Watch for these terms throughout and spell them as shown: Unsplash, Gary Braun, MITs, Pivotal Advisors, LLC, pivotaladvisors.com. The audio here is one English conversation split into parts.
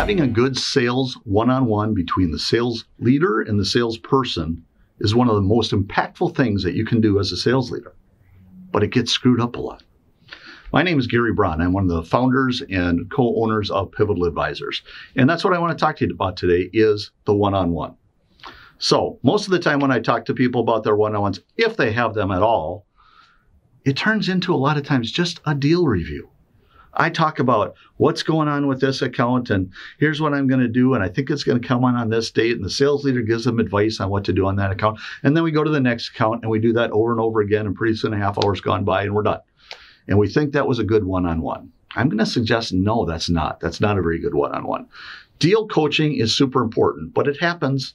Having a good sales one-on-one between the sales leader and the salesperson is one of the most impactful things that you can do as a sales leader, but it gets screwed up a lot. My name is Gary Braun. I'm one of the founders and co-owners of Pivotal Advisors. And that's what I want to talk to you about today is the one-on-one. So most of the time when I talk to people about their one-on-ones, if they have them at all, it turns into a lot of times just a deal review. I talk about what's going on with this account and here's what I'm going to do. And I think it's going to come on this date. And the sales leader gives them advice on what to do on that account. And then we go to the next account and we do that over and over again. And pretty soon a half hour's gone by and we're done. And we think that was a good one-on-one. I'm going to suggest, no, that's not. That's not a very good one-on-one. Deal coaching is super important, but it happens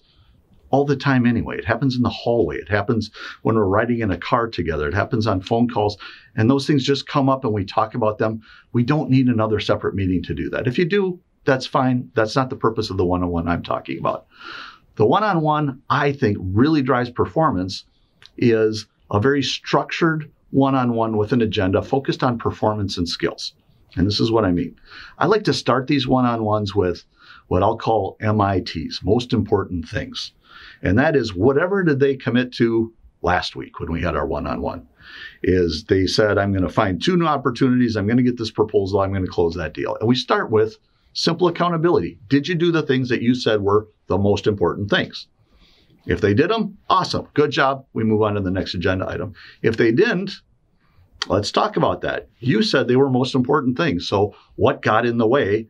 all the time anyway. It happens in the hallway. It happens when we're riding in a car together. It happens on phone calls. And those things just come up and we talk about them. We don't need another separate meeting to do that. If you do, that's fine. That's not the purpose of the one-on-one I'm talking about. The one-on-one, I think, really drives performance is a very structured one-on-one with an agenda focused on performance and skills. And this is what I mean. I like to start these one-on-ones with what I'll call MITs, most important things. And that is, whatever did they commit to last week when we had our one-on-one? Is they said, I'm going to find two new opportunities. I'm going to get this proposal. I'm going to close that deal. And we start with simple accountability. Did you do the things that you said were the most important things? If they did them, awesome. Good job. We move on to the next agenda item. If they didn't, let's talk about that. You said they were most important things. So what got in the way?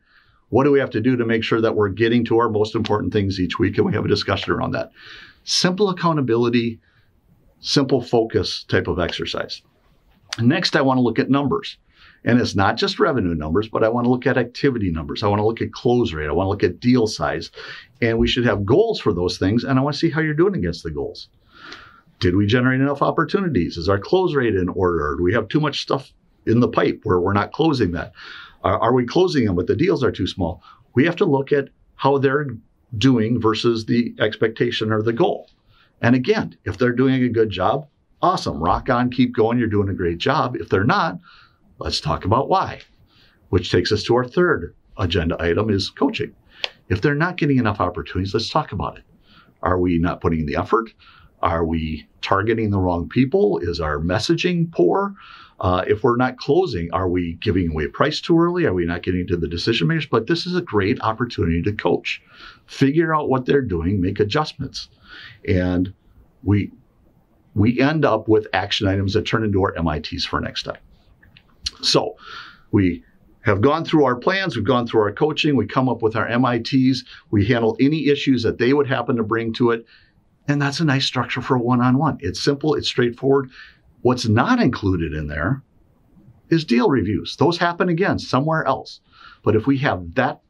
What do we have to do to make sure that we're getting to our most important things each week? And we have a discussion around that. Simple accountability, simple focus type of exercise. Next, I want to look at numbers. And it's not just revenue numbers, but I want to look at activity numbers. I want to look at close rate. I want to look at deal size. And we should have goals for those things. And I want to see how you're doing against the goals. Did we generate enough opportunities? Is our close rate in order? Do we have too much stuff in the pipe where we're not closing that? Are we closing them, but the deals are too small? We have to look at how they're doing versus the expectation or the goal. And again, if they're doing a good job, awesome. Rock on, keep going. You're doing a great job. If they're not, let's talk about why, which takes us to our third agenda item is coaching. If they're not getting enough opportunities, let's talk about it. Are we not putting in the effort? Are we targeting the wrong people? Is our messaging poor? If we're not closing, are we giving away price too early? Are we not getting to the decision makers? But this is a great opportunity to coach. Figure out what they're doing, make adjustments. And we end up with action items that turn into our MITs for next time. So we have gone through our plans, we've gone through our coaching, we come up with our MITs, we handle any issues that they would happen to bring to it. And that's a nice structure for a one-on-one. It's simple, it's straightforward. What's not included in there is deal reviews. Those happen again somewhere else. But if we have that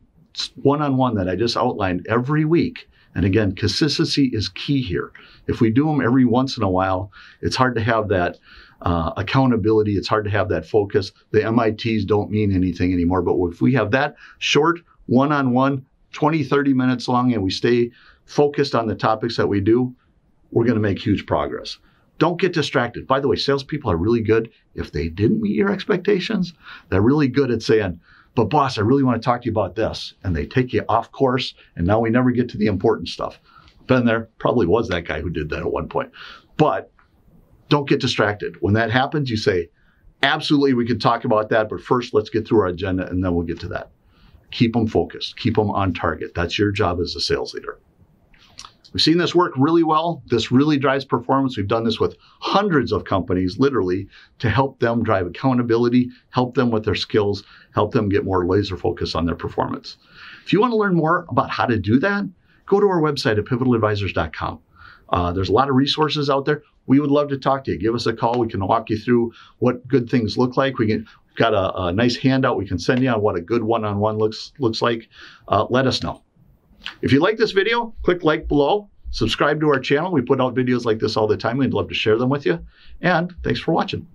one-on-one that I just outlined every week, and again, consistency is key here. If we do them every once in a while, it's hard to have that accountability. It's hard to have that focus. The MITs don't mean anything anymore. But if we have that short one-on-one, 20, 30 minutes long, and we stay focused on the topics that we do, we're going to make huge progress. Don't get distracted. By the way, salespeople are really good. If they didn't meet your expectations, they're really good at saying, but boss, I really want to talk to you about this. And they take you off course. And now we never get to the important stuff. Been there, probably was that guy who did that at one point. But don't get distracted. When that happens, you say, absolutely, we can talk about that. But first, let's get through our agenda and then we'll get to that. Keep them focused. Keep them on target. That's your job as a sales leader. We've seen this work really well. This really drives performance. We've done this with hundreds of companies, literally, to help them drive accountability, help them with their skills, help them get more laser focus on their performance. If you want to learn more about how to do that, go to our website at pivotaladvisors.com. There's a lot of resources out there. We would love to talk to you. Give us a call. We can walk you through what good things look like. We've got a nice handout we can send you on what a good one-on-one looks like. Let us know. If you like this video, click like below, subscribe to our channel. We put out videos like this all the time. We'd love to share them with you. And thanks for watching.